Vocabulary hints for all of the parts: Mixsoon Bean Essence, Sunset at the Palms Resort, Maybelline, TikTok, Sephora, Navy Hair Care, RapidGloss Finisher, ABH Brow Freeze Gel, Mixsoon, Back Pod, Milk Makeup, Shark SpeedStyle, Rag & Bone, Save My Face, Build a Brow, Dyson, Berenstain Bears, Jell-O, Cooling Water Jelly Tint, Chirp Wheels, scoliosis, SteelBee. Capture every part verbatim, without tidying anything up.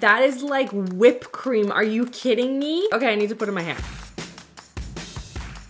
That is like whipped cream. Are you kidding me? Okay, I need to put it in my hair.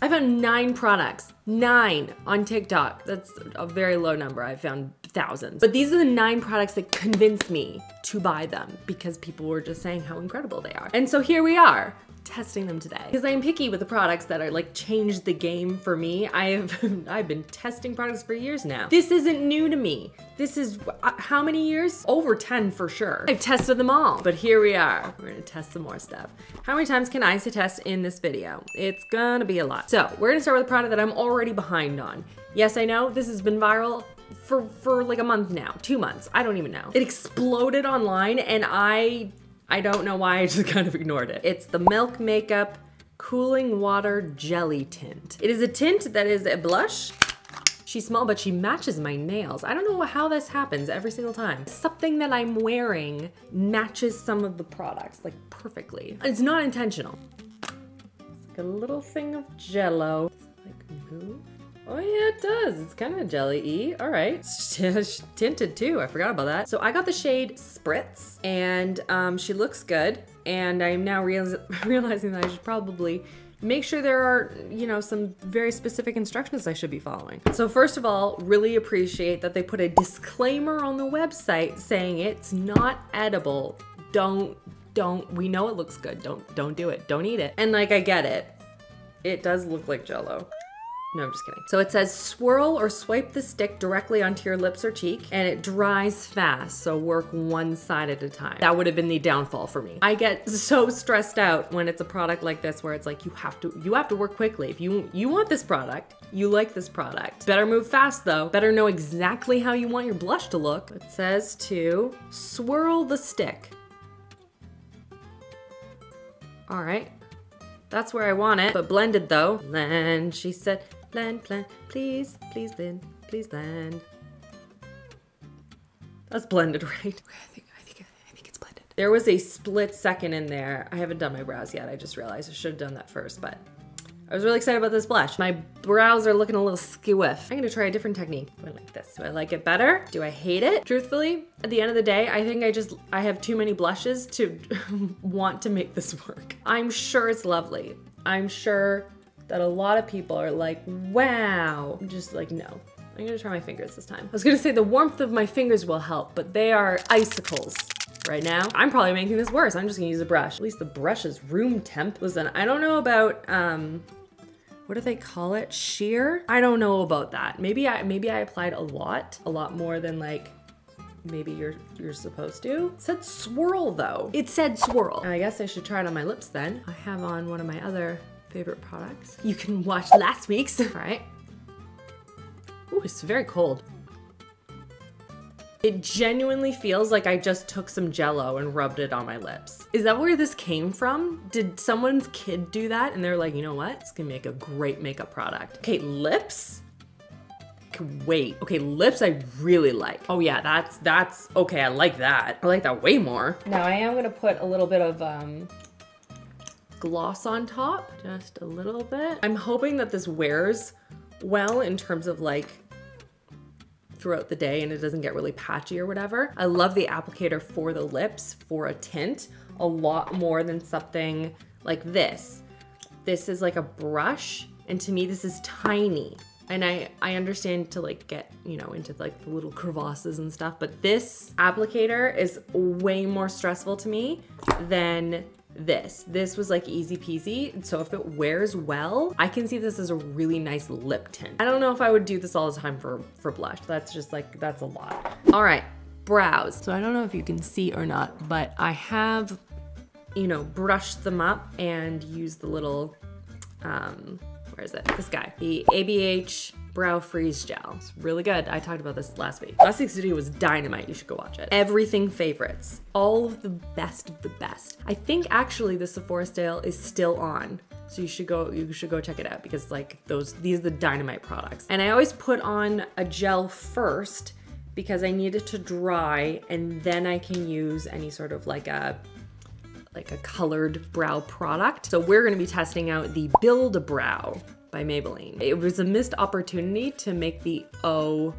I found nine products, nine on TikTok. That's a very low number. I found thousands. But these are the nine products that convinced me to buy them because people were just saying how incredible they are. And so here we are, testing them today. Because I'm picky with the products that are like changed the game for me. I have, I've been testing products for years now. This isn't new to me. This is, uh, how many years? Over ten for sure. I've tested them all, but here we are. We're gonna test some more stuff. How many times can I say test in this video? It's gonna be a lot. So we're gonna start with a product that I'm already behind on. Yes, I know this has been viral for, for like a month now, two months. I don't even know. It exploded online and I I don't know why, I just kind of ignored it. It's the Milk Makeup Cooling Water Jelly Tint. It is a tint that is a blush. She's small, but she matches my nails. I don't know how this happens every single time. Something that I'm wearing matches some of the products, like perfectly. It's not intentional. It's like a little thing of Jell-O. Like, move. Oh yeah, it does. It's kind of jelly-y. All right. Tinted too. I forgot about that. So I got the shade Spritz and um, she looks good. And I'm now real realizing that I should probably make sure there are, you know, some very specific instructions I should be following. So first of all, really appreciate that they put a disclaimer on the website saying it's not edible. Don't, don't, we know it looks good. Don't, don't do it. Don't eat it. And like, I get it. It does look like Jell-O. No, I'm just kidding. So it says swirl or swipe the stick directly onto your lips or cheek and it dries fast, so work one side at a time. That would have been the downfall for me. I get so stressed out when it's a product like this where it's like you have to you have to work quickly. If you you want this product, you like this product. Better move fast though. Better know exactly how you want your blush to look. It says to swirl the stick. All right. That's where I want it, but blended though. Blend, she said. Blend, blend, please, please blend, please blend. That's blended, right? Okay, I think, I think, I think it's blended. There was a split second in there. I haven't done my brows yet. I just realized I should have done that first, but I was really excited about this blush. My brows are looking a little skiff. I'm gonna try a different technique. I like this. Do I like it better? Do I hate it? Truthfully, at the end of the day, I think I just, I have too many blushes to want to make this work. I'm sure it's lovely. I'm sure that a lot of people are like, wow. I'm just like, no. I'm gonna try my fingers this time. I was gonna say the warmth of my fingers will help, but they are icicles. Right now, I'm probably making this worse. I'm just gonna use a brush. At least the brush is room temp. Listen, I don't know about, um, what do they call it? Sheer? I don't know about that. Maybe I maybe I applied a lot, a lot more than like maybe you're you're supposed to. It said swirl though. It said swirl. I guess I should try it on my lips then. I have on one of my other favorite products. You can watch last week's. All right. Ooh, it's very cold. It genuinely feels like I just took some Jell-O and rubbed it on my lips. Is that where this came from? Did someone's kid do that? And they're like, you know what? It's gonna make a great makeup product. Okay, lips? Wait, okay, lips I really like. Oh yeah, that's, that's, okay, I like that. I like that way more. Now I am gonna put a little bit of um, gloss on top, just a little bit. I'm hoping that this wears well in terms of like, throughout the day and it doesn't get really patchy or whatever. I love the applicator for the lips for a tint a lot more than something like this. This is like a brush and to me this is tiny and I, I understand to like get, you know, into like the little crevasses and stuff, but this applicator is way more stressful to me than this. This was like easy peasy. So if it wears well, I can see this as a really nice lip tint. I don't know if I would do this all the time for, for blush. That's just like, that's a lot. All right, brows. So I don't know if you can see or not, but I have, you know, brushed them up and used the little, um, where is it? This guy, the A B H Brow Freeze Gel. It's really good. I talked about this last week. Last week's video was dynamite. You should go watch it. Everything favorites. All of the best of the best. I think actually the Sephora sale is still on. So you should go, you should go check it out because like those, these are the dynamite products. And I always put on a gel first because I need it to dry and then I can use any sort of like a like a colored brow product. So we're gonna be testing out the Build a Brow by Maybelline. It was a missed opportunity to make the O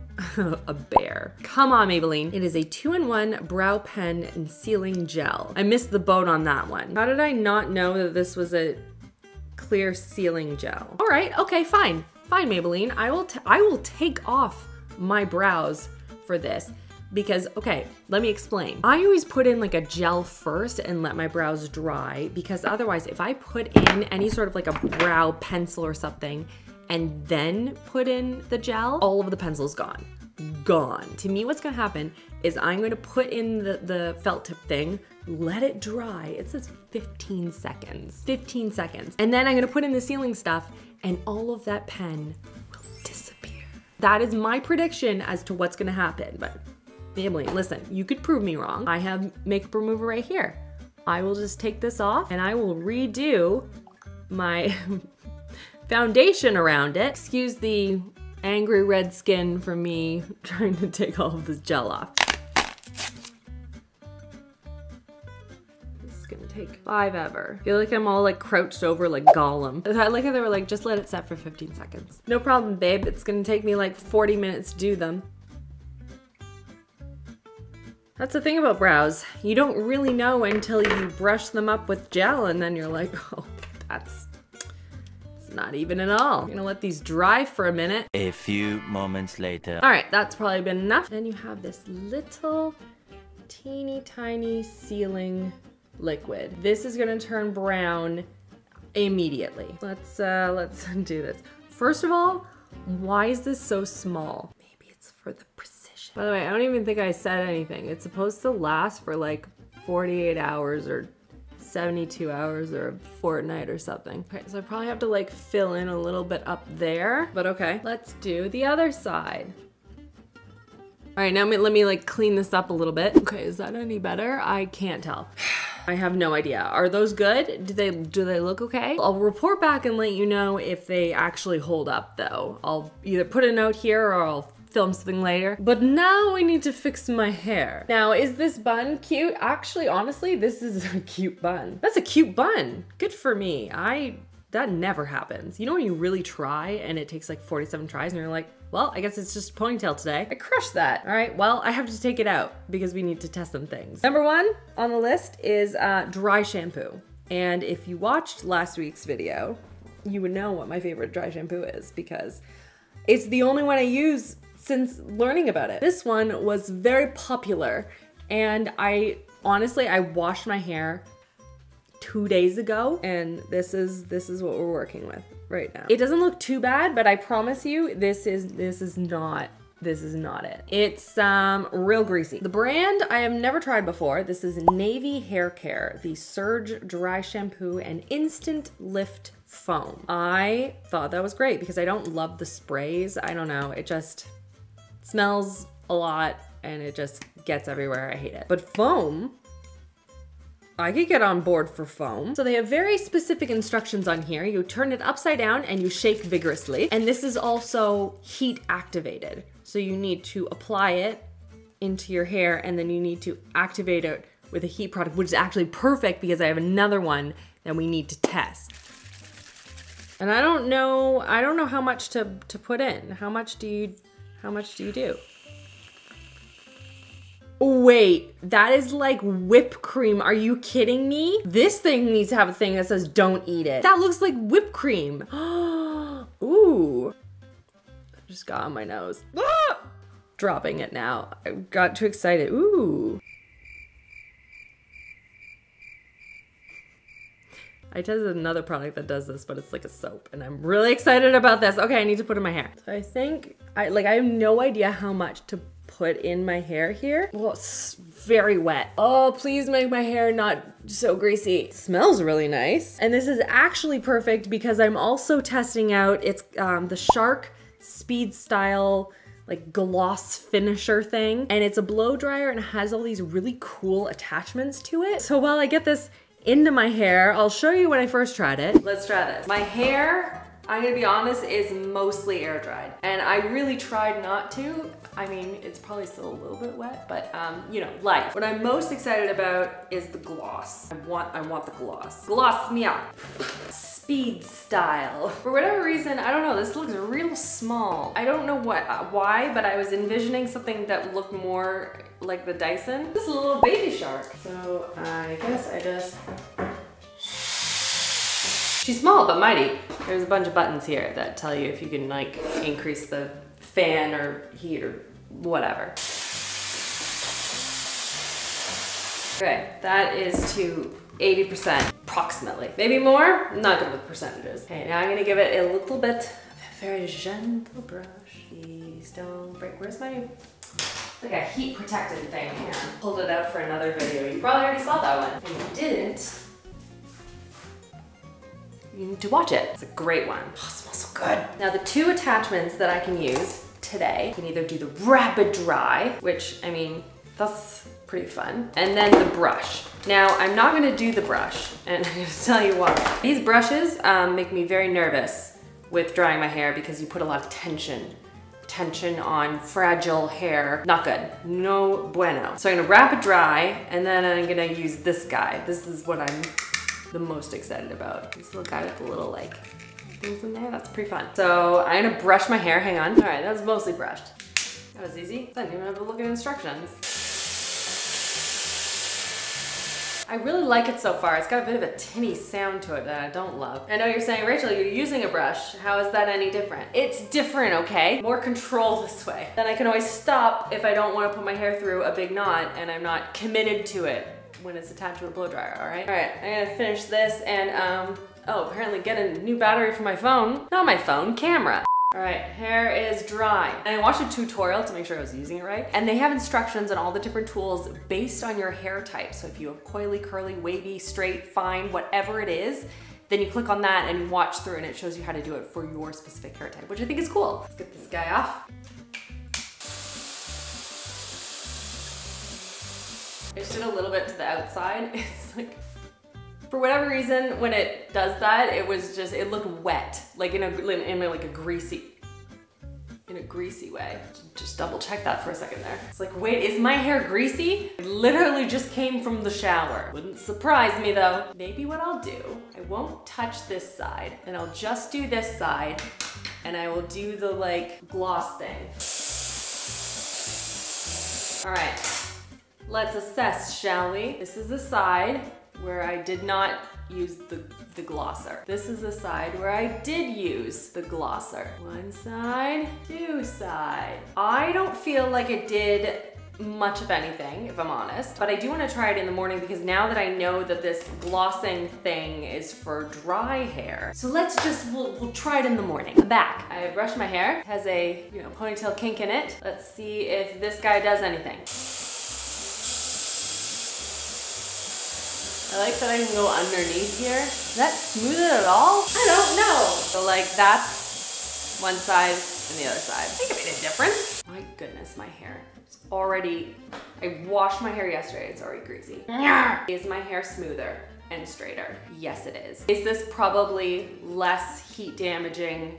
a bear. Come on, Maybelline. It is a two in one brow pen and sealing gel. I missed the boat on that one. How did I not know that this was a clear sealing gel? All right, okay, fine. Fine, Maybelline. I will, t I will take off my brows for this. Because, okay, let me explain. I always put in like a gel first and let my brows dry, because otherwise if I put in any sort of like a brow pencil or something and then put in the gel, all of the pencil's gone. Gone. To me, what's gonna happen is I'm gonna put in the, the felt tip thing, let it dry. It says fifteen seconds. fifteen seconds. And then I'm gonna put in the sealing stuff and all of that pen will disappear. That is my prediction as to what's gonna happen, but Maybelline, listen, you could prove me wrong. I have makeup remover right here. I will just take this off and I will redo my foundation around it. Excuse the angry red skin from me trying to take all of this gel off. This is gonna take five ever. I feel like I'm all like crouched over like Gollum. I like how they were like, just let it set for fifteen seconds. No problem, babe. It's gonna take me like forty minutes to do them. That's the thing about brows. You don't really know until you brush them up with gel and then you're like, oh, that's it's not even at all. I'm gonna let these dry for a minute. A few moments later. All right, that's probably been enough. Then you have this little teeny tiny sealing liquid. This is gonna turn brown immediately. Let's, uh, let's do this. First of all, why is this so small? Maybe it's for the precision. By the way, I don't even think I said anything. It's supposed to last for like forty-eight hours or seventy-two hours or a fortnight or something. Okay, so I probably have to like fill in a little bit up there, but okay. Let's do the other side. All right, now let me like clean this up a little bit. Okay, is that any better? I can't tell. I have no idea. Are those good? Do they do they look okay? I'll report back and let you know if they actually hold up though. I'll either put a note here or I'll film something later. But now I need to fix my hair. Now, is this bun cute? Actually, honestly, this is a cute bun. That's a cute bun. Good for me. I, that never happens. You know when you really try and it takes like forty-seven tries and you're like, well, I guess it's just a ponytail today. I crushed that. All right, well, I have to take it out because we need to test some things. Number one on the list is uh, dry shampoo. And if you watched last week's video, you would know what my favorite dry shampoo is because it's the only one I use since learning about it. This one was very popular and I honestly, I washed my hair two days ago and this is this is what we're working with right now. It doesn't look too bad, but I promise you this is this is not this is not it. It's um real greasy. The brand I have never tried before. This is Navy Hair Care, the Surge Dry Shampoo and Instant Lift Foam. I thought that was great because I don't love the sprays. I don't know, it just smells a lot and it just gets everywhere. I hate it. But foam, I could get on board for foam. So they have very specific instructions on here. You turn it upside down and you shake vigorously. And this is also heat activated. So you need to apply it into your hair and then you need to activate it with a heat product, which is actually perfect because I have another one that we need to test. And I don't know, I don't know how much to, to put in. How much do you How much do you do? Wait, that is like whipped cream. Are you kidding me? This thing needs to have a thing that says don't eat it. That looks like whipped cream. Ooh, I just got on my nose. Ah! Dropping it now. I got too excited. Ooh. I tested another product that does this, but it's like a soap, and I'm really excited about this. Okay, I need to put in my hair. So I think, I like, I have no idea how much to put in my hair here. Well, it's very wet. Oh, please make my hair not so greasy. It smells really nice. And this is actually perfect because I'm also testing out, it's um, the Shark SpeedStyle like gloss finisher thing, and it's a blow dryer and has all these really cool attachments to it. So while I get this into my hair, I'll show you when I first tried it. Let's try this. My hair, I'm gonna be honest, is mostly air dried. And I really tried not to. I mean, it's probably still a little bit wet, but um, you know, life. What I'm most excited about is the gloss. I want, I want the gloss. Gloss me up. Speed Style. For whatever reason, I don't know, this looks real small. I don't know what, uh, why, but I was envisioning something that looked more like the Dyson. This is a little baby shark. So I guess I just... She's small, but mighty. There's a bunch of buttons here that tell you if you can like increase the fan or heat or whatever. Okay, that is to eighty percent approximately. Maybe more, I'm not good with percentages. Okay, now I'm gonna give it a little bit of a very gentle brush. Please don't break, where's my, like a heat protected thing here. Pulled it out for another video. You probably already saw that one. If you didn't, you need to watch it. It's a great one. Oh, it smells so good. Now the two attachments that I can use today, you can either do the rapid dry, which I mean, that's pretty fun. And then the brush. Now I'm not gonna do the brush and I'm gonna tell you why. These brushes um, make me very nervous with drying my hair because you put a lot of tension. Tension on fragile hair. Not good. No bueno. So I'm gonna wrap it dry and then I'm gonna use this guy. This is what I'm the most excited about. This little guy with the little like things in there, that's pretty fun. So I'm gonna brush my hair, hang on. All right, that's mostly brushed. That was easy. I didn't even have to look at instructions. I really like it so far. It's got a bit of a tinny sound to it that I don't love. I know you're saying, Rachel, you're using a brush. How is that any different? It's different, okay? More control this way. Then I can always stop if I don't wanna put my hair through a big knot and I'm not committed to it when it's attached to a blow dryer, all right? All right, I'm gonna finish this and, um, oh, apparently get a new battery for my phone. Not my phone, camera. All right, hair is dry. And I watched a tutorial to make sure I was using it right. And they have instructions on all the different tools based on your hair type. So if you have coily, curly, wavy, straight, fine, whatever it is, then you click on that and watch through and it shows you how to do it for your specific hair type, which I think is cool. Let's get this guy off. I just did a little bit to the outside. It's like, for whatever reason, when it does that, it was just, it looked wet. Like in a, in a, like a greasy, in a greasy way. Just double check that for a second there. It's like, wait, is my hair greasy? It literally just came from the shower. Wouldn't surprise me though. Maybe what I'll do, I won't touch this side and I'll just do this side and I will do the like gloss thing. All right. Let's assess, shall we? This is the side where I did not use the, the glosser. This is the side where I did use the glosser. One side, two side. I don't feel like it did much of anything, if I'm honest, but I do want to try it in the morning because now that I know that this glossing thing is for dry hair, so let's just, we'll, we'll try it in the morning. I'm back. I brushed my hair. It has a, you know, ponytail kink in it. Let's see if this guy does anything. I like that I can go underneath here. Does that smooth it at all? I don't know. So like that's one side and the other side. I think it made a difference. My goodness, my hair is already, I washed my hair yesterday. It's already greasy. Is my hair smoother and straighter? Yes, it is. Is this probably less heat damaging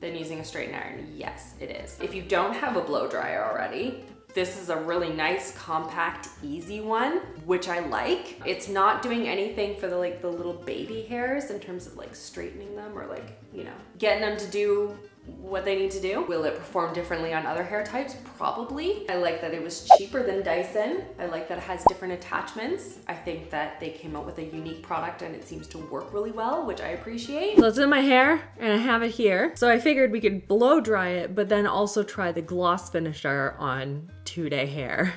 than using a straighten iron? Yes, it is. If you don't have a blow dryer already, this is a really nice, compact, easy one, which I like. It's not doing anything for the like the little baby hairs in terms of like straightening them or like, you know, getting them to do what they need to do. Will it perform differently on other hair types? Probably. I like that it was cheaper than Dyson. I like that it has different attachments. I think that they came out with a unique product and it seems to work really well, which I appreciate. So it's in my hair and I have it here. So I figured we could blow dry it, but then also try the gloss finisher on two-day hair.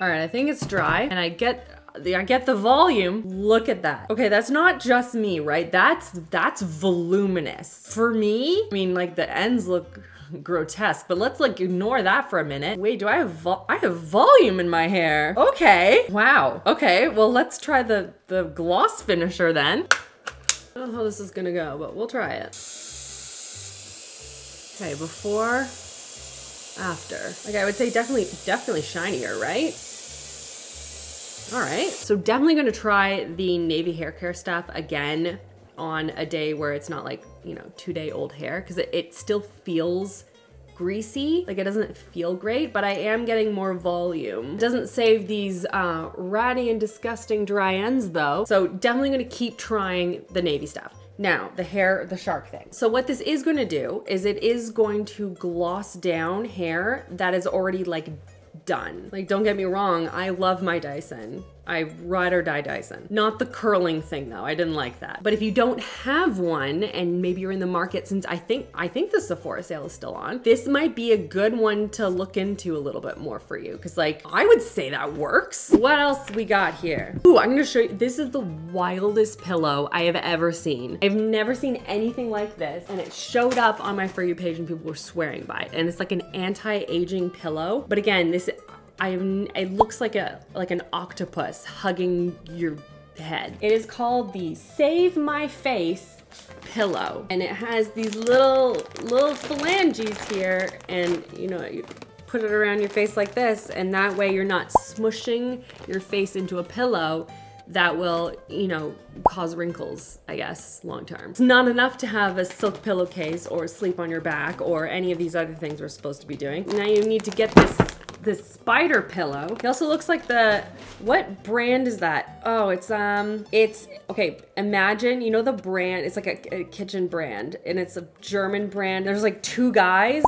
All right, I think it's dry and I get, I get the volume. Look at that. Okay, that's not just me, right? That's that's voluminous. For me, I mean, like the ends look grotesque, but let's like ignore that for a minute. Wait, do I have vol I have volume in my hair? Okay. Wow. Okay. Well, let's try the the gloss finisher then. I don't know how this is gonna go, but we'll try it. Okay, before, after. Like I would say, definitely, definitely shinier, right? All right, so definitely gonna try the Navy Hair Care stuff again on a day where it's not like, you know, two day old hair, because it, it still feels greasy. Like, it doesn't feel great, but I am getting more volume. It doesn't save these uh, ratty and disgusting dry ends though. So definitely gonna keep trying the navy stuff. Now, the hair, the shark thing. So what this is gonna do is it is going to gloss down hair that is already like done. Like, don't get me wrong, I love my Dyson. I ride or die Dyson. Not the curling thing though, I didn't like that. But if you don't have one, and maybe you're in the market, since I think I think the Sephora sale is still on, this might be a good one to look into a little bit more for you. Cause like, I would say that works. What else we got here? Ooh, I'm gonna show you, this is the wildest pillow I have ever seen. I've never seen anything like this, and it showed up on my For You page and people were swearing by it. And it's like an anti-aging pillow. But again, this, I am, it looks like a like an octopus hugging your head. It is called the Save My Face pillow, and it has these little little phalanges here, and you know, you put it around your face like this, and that way you're not smushing your face into a pillow that will, you know, cause wrinkles, I guess, long term. It's not enough to have a silk pillowcase or sleep on your back or any of these other things we're supposed to be doing. Now you need to get this this spider pillow. It also looks like the, what brand is that? Oh, it's, um, it's, okay, imagine, you know the brand, it's like a, a kitchen brand, and it's a German brand. There's like two guys,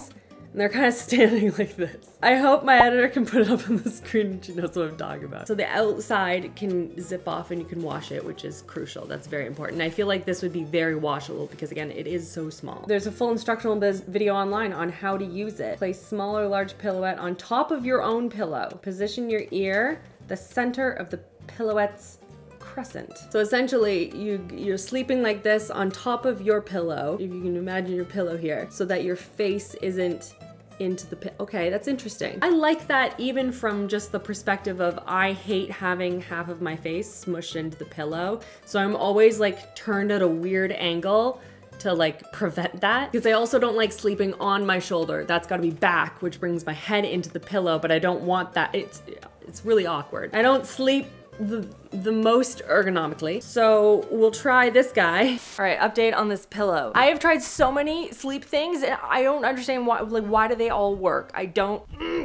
and they're kind of standing like this. I hope my editor can put it up on the screen and she knows what I'm talking about. So the outside can zip off and you can wash it, which is crucial. That's very important. I feel like this would be very washable because again, it is so small. There's a full instructional video online on how to use it. Place small or large pillow on top of your own pillow. Position your ear, the center of the pillowettes crescent. So essentially, you, you're sleeping like this on top of your pillow, if you can imagine your pillow here, so that your face isn't into the pillow. Okay, that's interesting. I like that even from just the perspective of I hate having half of my face smushed into the pillow, so I'm always like turned at a weird angle to like prevent that. Because I also don't like sleeping on my shoulder. That's gotta be back, which brings my head into the pillow, but I don't want that. It's, it's really awkward. I don't sleep The, the most ergonomically. So we'll try this guy. All right, update on this pillow. I have tried so many sleep things and I don't understand why, like why do they all work? I don't,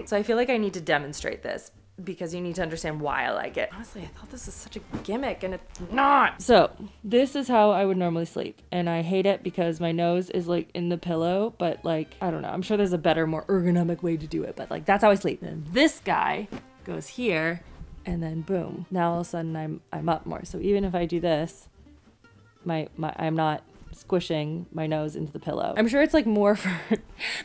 so I feel like I need to demonstrate this because you need to understand why I like it. Honestly, I thought this was such a gimmick and it's not. So this is how I would normally sleep. And I hate it because my nose is like in the pillow, but like, I don't know. I'm sure there's a better, more ergonomic way to do it, but like that's how I sleep. And this guy goes here and then boom, now all of a sudden I'm I'm up more. So even if I do this, my, my I'm not squishing my nose into the pillow. I'm sure it's like more for,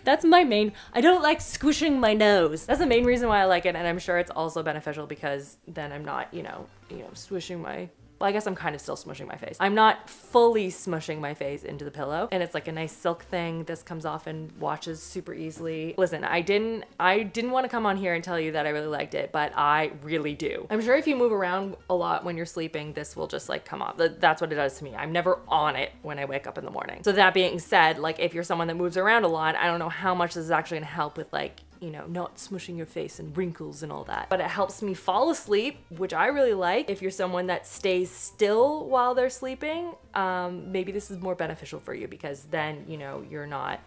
that's my main, I don't like squishing my nose. That's the main reason why I like it, and I'm sure it's also beneficial because then I'm not, you know, you know, swishing my, well, I guess I'm kind of still smushing my face. I'm not fully smushing my face into the pillow, and it's like a nice silk thing. This comes off and washes super easily. Listen, I didn't, I didn't want to come on here and tell you that I really liked it, but I really do. I'm sure if you move around a lot when you're sleeping, this will just like come off. That's what it does to me. I'm never on it when I wake up in the morning. So that being said, like if you're someone that moves around a lot, I don't know how much this is actually gonna help with like, you know, not smushing your face and wrinkles and all that. But it helps me fall asleep, which I really like. If you're someone that stays still while they're sleeping, um, maybe this is more beneficial for you because then, you know, you're not,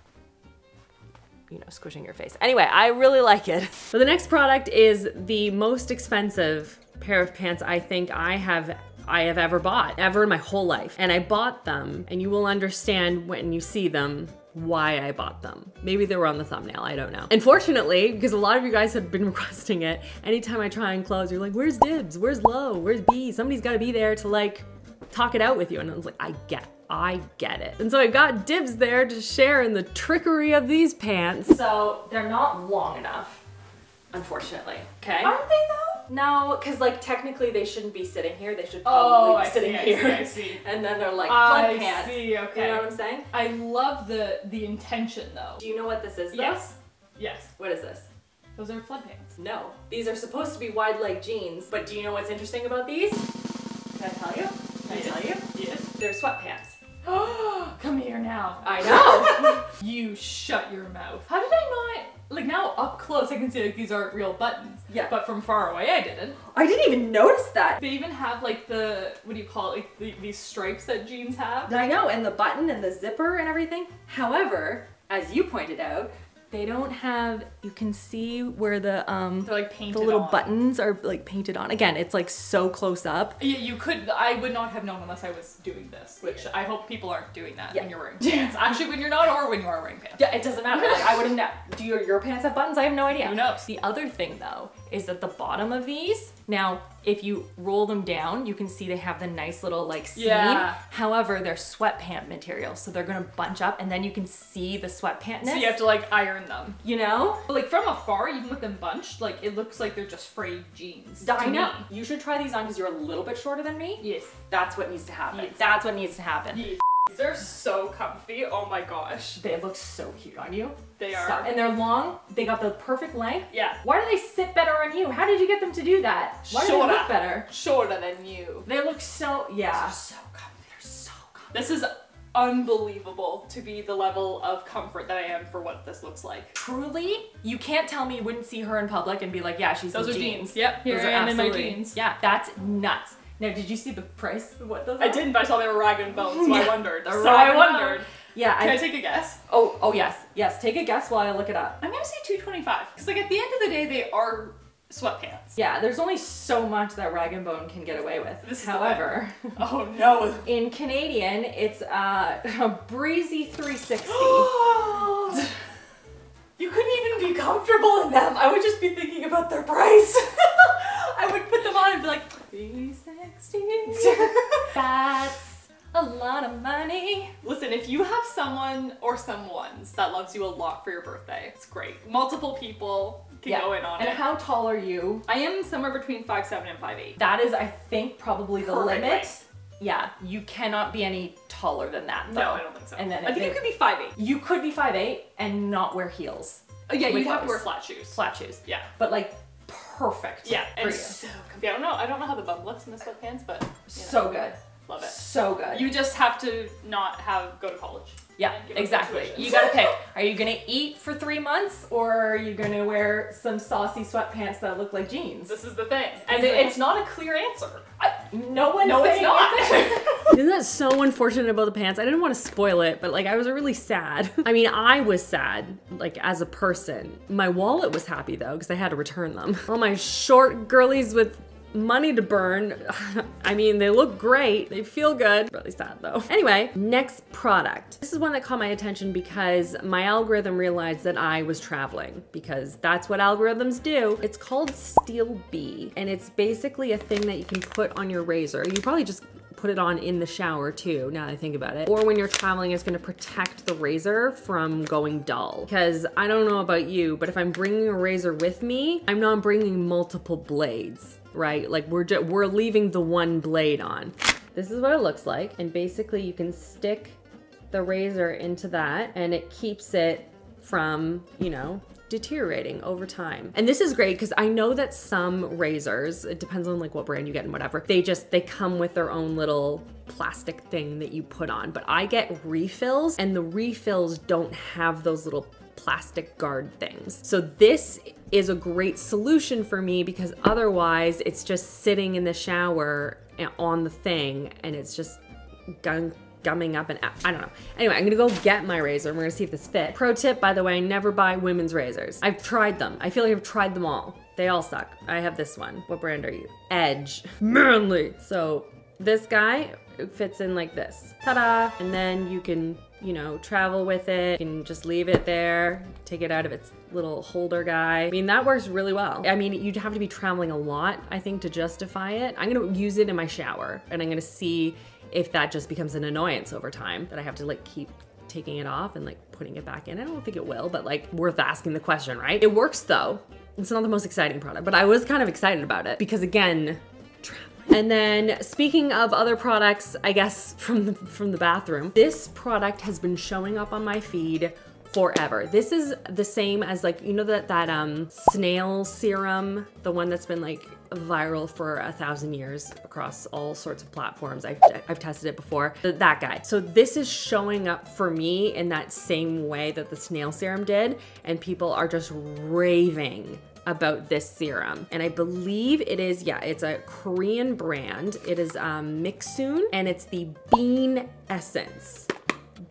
you know, squishing your face. Anyway, I really like it. So the next product is the most expensive pair of pants I think I have I have ever bought, ever in my whole life. And I bought them, and you will understand when you see them why I bought them. Maybe they were on the thumbnail, I don't know. Unfortunately, because a lot of you guys have been requesting it, anytime I try and close, you're like, where's Dibs, where's Low, where's B? Somebody's gotta be there to like, talk it out with you. And I was like, I get, I get it. And so I got Dibs there to share in the trickery of these pants. So they're not long enough, unfortunately. Okay. Aren't they though? No, because like technically they shouldn't be sitting here. They should probably oh, be I sitting see, here. I see, I see. And then they're like plug pants. I see, okay. You know what I'm saying? I love the the intention though. Do you know what this is though? Yes. Yes. What is this? Those are flood pants. No. These are supposed to be wide leg jeans, but do you know what's interesting about these? Can I tell you? Can yes. I tell you? Yes. They're sweatpants. Oh, come here now. I know. You shut your mouth. How did I not like now up close I can see like these aren't real buttons. Yeah. But from far away I didn't. I didn't even notice that. They even have like the, what do you call it, like the, these stripes that jeans have. I know, and the button and the zipper and everything. However, as you pointed out, they don't have, you can see where the um they're like painted the little on. buttons are like painted on. Again, it's like so close up. Yeah, you could, I would not have known unless I was doing this, which yeah. I hope people aren't doing that yeah. when you're wearing pants. Actually, when you're not, or when you are wearing pants. Yeah, it doesn't matter. Like, I wouldn't know. Do your, your pants have buttons? I have no idea. Who knows? The other thing though is that the bottom of these, now if you roll them down, you can see they have the nice little like seam. Yeah. However, they're sweatpant material, so they're gonna bunch up and then you can see the sweatpantness. So you have to like iron them. You know? But, like from afar, even with them bunched, like it looks like they're just frayed jeans. I know. Me. You should try these on because you're a little bit shorter than me. Yes. That's what needs to happen. Yes. That's what needs to happen. Yes. They're so comfy. Oh my gosh. They look so cute on you. They are. Stop. And they're long. They got the perfect length. Yeah. Why do they sit better on you? How did you get them to do that? Why do Shorter. they look better? Shorter than you. They look so, yeah. They're so comfy. They're so comfy. This is unbelievable to be the level of comfort that I am for what this looks like. Truly, you can't tell me you wouldn't see her in public and be like, yeah, she's Those in are jeans. jeans. Yep. Here Those I are am in my jeans. Yeah. That's nuts. Now, did you see the price of what those are? I didn't, but I saw they were Rag and Bone, so yeah. I wondered. So I wondered. Yeah. Can I, I take a guess? Oh, oh yes. Yes, take a guess while I look it up. I'm gonna say two twenty-five, because like at the end of the day, they are sweatpants. Yeah, there's only so much that Rag and Bone can get away with. This However, is oh no. In Canadian, it's uh, a breezy three sixty. You couldn't even be comfortable in them. I would just be thinking about their price. I would put them on and be like, three sixty. That's a lot of money. Listen, if you have someone or someones that loves you a lot for your birthday, it's great. Multiple people can yeah. go in on and it. And how tall are you? I am somewhere between five seven and five eight. That is, I think, probably the Perfect limit. Length. Yeah, you cannot be any taller than that though. No, I don't think so. And then I think it, you could be five eight. You could be five eight and not wear heels. Oh, yeah, you'd have to wear flat shoes. Flat shoes. Yeah. But like, perfect. Yeah, and so comfy. I don't know. I don't know how the bum looks in the sweatpants, but you know, so good. Love it. So good. You just have to not have go to college. Yeah, exactly. You gotta pick. Are you gonna eat for three months, or are you gonna wear some saucy sweatpants that look like jeans? This is the thing, and it, it's not a clear answer. I, no one. No, it's not. Isn't that so unfortunate about the pants? I didn't want to spoil it, but like I was really sad. I mean, I was sad, like as a person. My wallet was happy though, because I had to return them. All my short girlies with money to burn. I mean, they look great. They feel good. Really sad though. Anyway, next product. This is one that caught my attention because my algorithm realized that I was traveling, because that's what algorithms do. It's called SteelBee, and it's basically a thing that you can put on your razor. You probably just put it on in the shower too, now that I think about it. Or when you're traveling, it's gonna protect the razor from going dull. Because I don't know about you, but if I'm bringing a razor with me, I'm not bringing multiple blades, right? Like we're, we're leaving the one blade on. This is what it looks like. And basically you can stick the razor into that and it keeps it from, you know, deteriorating over time. And this is great because I know that some razors, it depends on like what brand you get and whatever, they just, they come with their own little plastic thing that you put on, but I get refills and the refills don't have those little plastic guard things. So this is a great solution for me because otherwise it's just sitting in the shower on the thing and it's just gunk gumming up and out. I don't know. Anyway, I'm gonna go get my razor and we're gonna see if this fits. Pro tip, by the way, never buy women's razors. I've tried them. I feel like I've tried them all. They all suck. I have this one. What brand are you? Edge. Manly. So this guy fits in like this. Ta-da! And then you can, you know, travel with it. You can just leave it there, take it out of its little holder guy. I mean, that works really well. I mean, you'd have to be traveling a lot, I think, to justify it. I'm gonna use it in my shower and I'm gonna see if that just becomes an annoyance over time that I have to like keep taking it off and like putting it back in. I don't think it will, but like worth asking the question, right? It works though. It's not the most exciting product, but I was kind of excited about it because again, traveling. And then speaking of other products, I guess from the, from the bathroom, this product has been showing up on my feed forever. This is the same as, like, you know that, that um, snail serum, the one that's been like viral for a thousand years across all sorts of platforms. I've, I've tested it before, that guy. So this is showing up for me in that same way that the snail serum did, and people are just raving about this serum. And I believe it is, yeah, it's a Korean brand. It is um, Mixsoon, and it's the bean essence.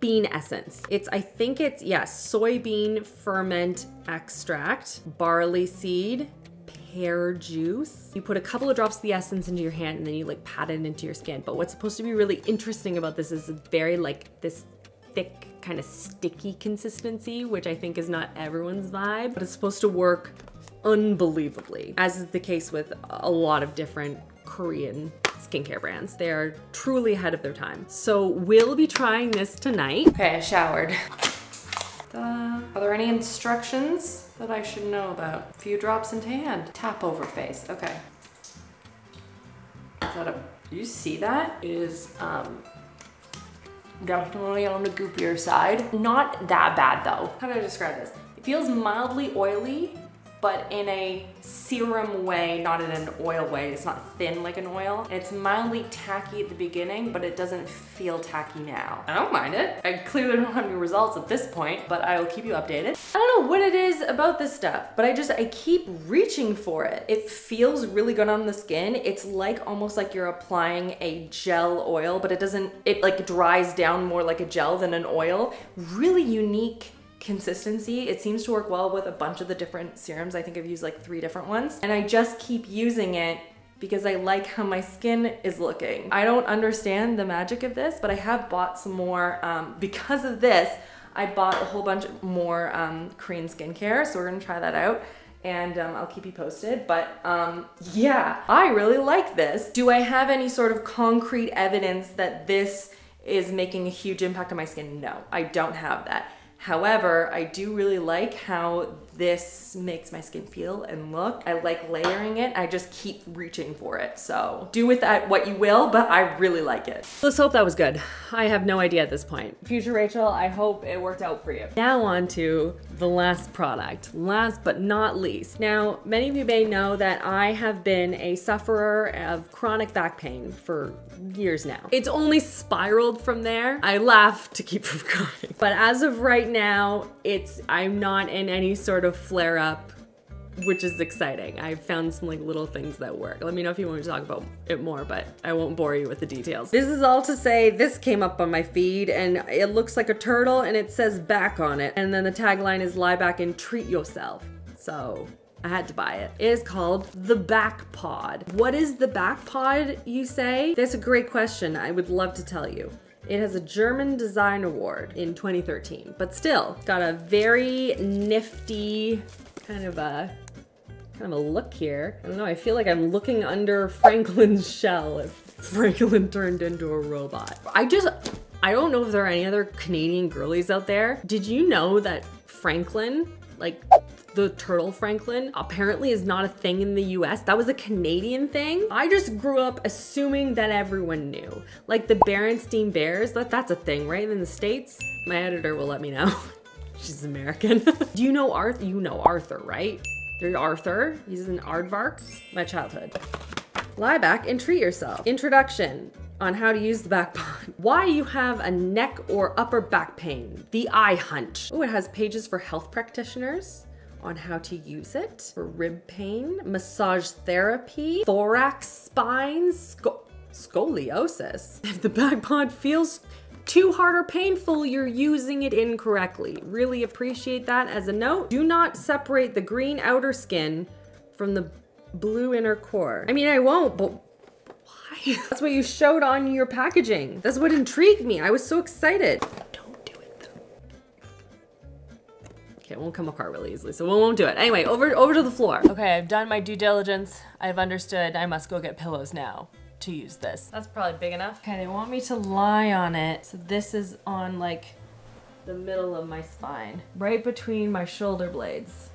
Bean essence. It's, I think it's, yeah, soybean ferment extract, barley seed, pear juice. You put a couple of drops of the essence into your hand and then you like pat it into your skin. But what's supposed to be really interesting about this is it's very like this thick, kind of sticky consistency, which I think is not everyone's vibe, but it's supposed to work unbelievably, as is the case with a lot of different Korean skincare brands. They are truly ahead of their time. So we'll be trying this tonight. Okay, I showered. Ta-da. Are there any instructions that I should know about? A few drops into hand. Tap over face, okay. Is that a, you see that? It is um, definitely on the goopier side. Not that bad though. How do I describe this? It feels mildly oily, but in a serum way, not in an oil way. It's not thin like an oil. It's mildly tacky at the beginning, but it doesn't feel tacky now. I don't mind it. I clearly don't have any results at this point, but I will keep you updated. I don't know what it is about this stuff, but I just, I keep reaching for it. It feels really good on the skin. It's like, almost like you're applying a gel oil, but it doesn't, it like dries down more like a gel than an oil. Really unique consistency. It seems to work well with a bunch of the different serums. I think I've used like three different ones, and I just keep using it because I like how my skin is looking. I don't understand the magic of this, but I have bought some more um, because of this. I bought a whole bunch more um, Korean skincare, so we're gonna try that out. And um, I'll keep you posted, but um, yeah, I really like this. Do I have any sort of concrete evidence that this is making a huge impact on my skin? No, I don't have that. However, I do really like how this makes my skin feel and look. I like layering it. I just keep reaching for it. So do with that what you will, but I really like it. Let's hope that was good. I have no idea at this point. Future Rachel, I hope it worked out for you. Now on to the last product, last but not least. Now, many of you may know that I have been a sufferer of chronic back pain for years now. It's only spiraled from there. I laugh to keep from crying. But as of right now, it's, I'm not in any sort of of flare up, which is exciting. I've found some like little things that work. Let me know if you want me to talk about it more, but I won't bore you with the details. This is all to say this came up on my feed and it looks like a turtle and it says back on it. And then the tagline is lie back and treat yourself. So I had to buy it. It is called the Back Pod. What is the Back Pod, you say? That's a great question. I would love to tell you. It has a German Design Award in twenty thirteen, but still got a very nifty kind of a kind of a look here. I don't know, I feel like I'm looking under Franklin's shell if Franklin turned into a robot. I just, I don't know if there are any other Canadian girlies out there. Did you know that Franklin, like the turtle Franklin, apparently is not a thing in the U S. That was a Canadian thing. I just grew up assuming that everyone knew. Like the Berenstain Bears, that, that's a thing, right? In the States, my editor will let me know. She's American. Do you know Arthur? You know Arthur, right? There's Arthur, he's an aardvark. My childhood. Lie back and treat yourself. Introduction on how to use the Back Pod. Why you have a neck or upper back pain, the eye hunch. Oh, it has pages for health practitioners on how to use it, for rib pain, massage therapy, thorax, spines, sco scoliosis. If the Back Pod feels too hard or painful, you're using it incorrectly. Really appreciate that as a note. Do not separate the green outer skin from the blue inner core. I mean, I won't, but why? That's what you showed on your packaging. That's what intrigued me. I was so excited. Okay, it won't come apart really easily, so we won't do it. Anyway, over, over to the floor. Okay, I've done my due diligence. I've understood. I must go get pillows now to use this. That's probably big enough. Okay, they want me to lie on it. So this is on like the middle of my spine, right between my shoulder blades.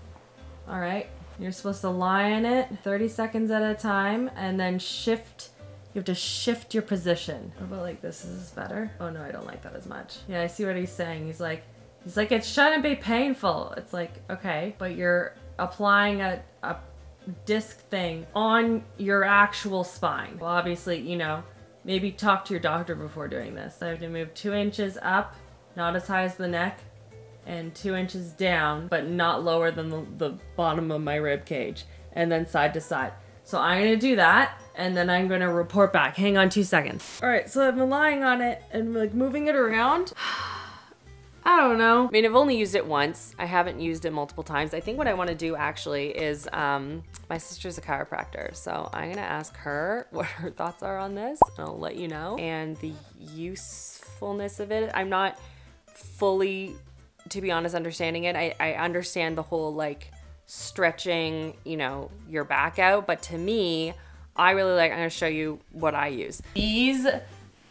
All right, you're supposed to lie on it thirty seconds at a time and then shift. You have to shift your position. What about like this? Is this better? Oh no, I don't like that as much. Yeah, I see what he's saying. He's like, He's like, it shouldn't be painful. It's like, okay, but you're applying a, a disc thing on your actual spine. Well, obviously, you know, maybe talk to your doctor before doing this. I have to move two inches up, not as high as the neck, and two inches down, but not lower than the, the bottom of my rib cage, and then side to side. So I'm gonna do that, and then I'm gonna report back. Hang on two seconds. All right, so I've been lying on it and like moving it around. I don't know. I mean, I've only used it once. I haven't used it multiple times. I think what I want to do actually is, um, my sister's a chiropractor, so I'm gonna ask her what her thoughts are on this, and I'll let you know. And the usefulness of it, I'm not fully, to be honest, understanding it. I, I understand the whole like stretching, you know, your back out, but to me, I really like, I'm gonna show you what I use. These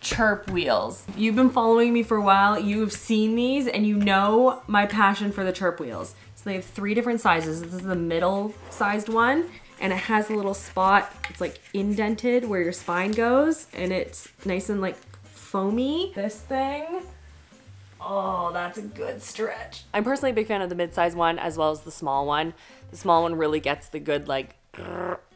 Chirp Wheels. You've been following me for a while, you've seen these, and you know my passion for the Chirp Wheels. So they have three different sizes. This is the middle sized one, and it has a little spot, it's like indented where your spine goes, and it's nice and like foamy. This thing, oh, that's a good stretch. I'm personally a big fan of the mid-size one as well as the small one. The small one really gets the good like,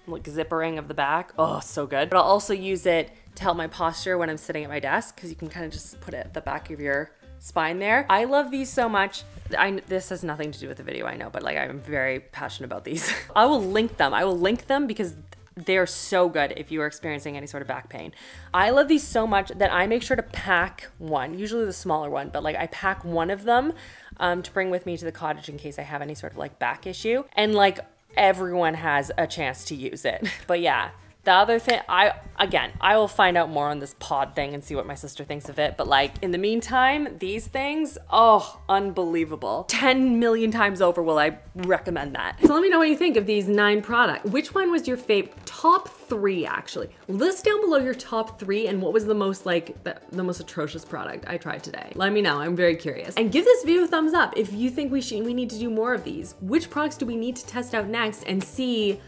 like zippering of the back. Oh, so good. But I'll also use it to help my posture when I'm sitting at my desk, because you can kind of just put it at the back of your spine there. I love these so much. I, this has nothing to do with the video, I know, but like I'm very passionate about these. I will link them. I will link them because they're so good if you are experiencing any sort of back pain. I love these so much that I make sure to pack one, usually the smaller one, but like I pack one of them um, to bring with me to the cottage in case I have any sort of like back issue. And like everyone has a chance to use it. But yeah. The other thing, I, again, I will find out more on this pod thing and see what my sister thinks of it. But like, in the meantime, these things, oh, unbelievable. ten million times over will I recommend that. So let me know what you think of these nine products. Which one was your fave? Top three, actually. List down below your top three and what was the most like, the, the most atrocious product I tried today. Let me know, I'm very curious. And give this video a thumbs up if you think we should, we need to do more of these. Which products do we need to test out next and see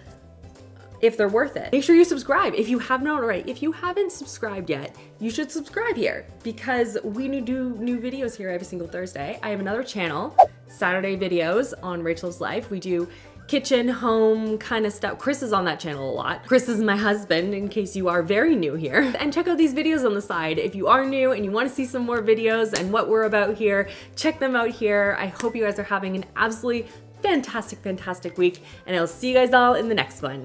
if they're worth it. Make sure you subscribe if you have not already. If you haven't subscribed yet, you should subscribe here because we do new videos here every single Thursday. I have another channel, Saturday videos on Rachel's Life. We do kitchen, home kind of stuff. Chris is on that channel a lot. Chris is my husband, in case you are very new here. And check out these videos on the side. If you are new and you want to see some more videos and what we're about here, check them out here. I hope you guys are having an absolutely fantastic, fantastic week, and I'll see you guys all in the next one.